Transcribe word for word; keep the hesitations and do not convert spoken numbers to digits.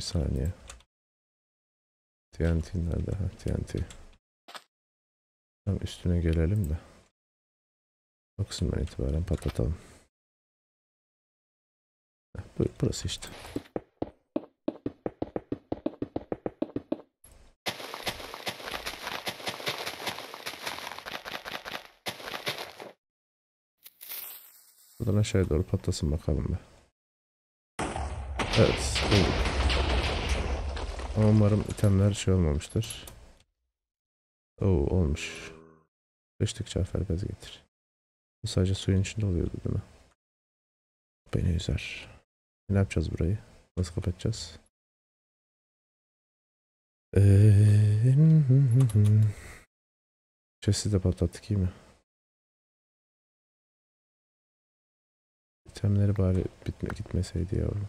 Bir saniye. T N T nerede? Ha, T N T. Tam üstüne gelelim de. O kısımdan itibaren patlatalım. Heh, burası işte. Buradan aşağıya doğru patlasın bakalım be. Evet. Ama umarım itemler şey olmamıştır. Oo, olmuş. Beşlik çarfer gazı getir. Bu sadece suyun içinde oluyordu değil mi? Beni üzer. Ne yapacağız burayı? Nasıl kapatacağız? Eee... Chest'i de patlattık, iyi mi? İtemleri bari bitme, gitmeseydi yavrum.